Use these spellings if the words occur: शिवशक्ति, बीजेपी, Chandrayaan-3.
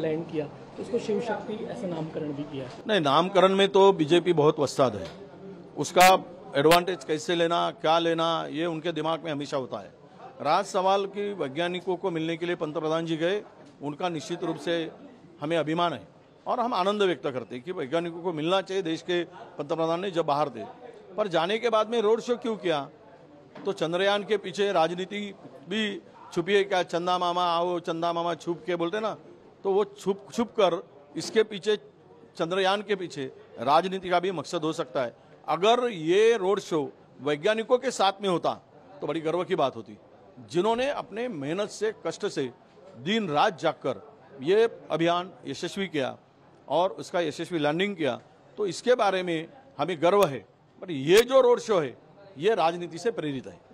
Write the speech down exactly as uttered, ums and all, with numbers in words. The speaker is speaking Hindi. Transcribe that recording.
लैंड किया तो उसको शिवशक्ति ऐसा नामकरण भी किया। नहीं, नामकरण में तो बीजेपी बहुत वस्ताद है, उसका एडवांटेज कैसे लेना क्या लेना ये उनके दिमाग में हमेशा होता है। राज सवाल की वैज्ञानिकों को मिलने के लिए पंतप्रधान जी गए, उनका निश्चित रूप से हमें अभिमान है और हम आनंद व्यक्त करते हैं कि वैज्ञानिकों को मिलना चाहिए देश के पंतप्रधान ने जब बाहर थे। पर जाने के बाद में रोड शो क्यों किया? तो चंद्रयान के पीछे राजनीति भी छुपी है क्या? चंदा मामा आओ, चंदा मामा छुप के बोलते ना, तो वो छुप छुप कर इसके पीछे, चंद्रयान के पीछे राजनीति का भी मकसद हो सकता है। अगर ये रोड शो वैज्ञानिकों के साथ में होता तो बड़ी गर्व की बात होती, जिन्होंने अपने मेहनत से, कष्ट से, दिन रात जागकर ये अभियान यशस्वी किया और उसका यशस्वी लैंडिंग किया, तो इसके बारे में हमें गर्व है। पर ये जो रोड शो है ये राजनीति से प्रेरित है।